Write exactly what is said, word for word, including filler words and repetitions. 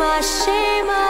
Shema, Shema.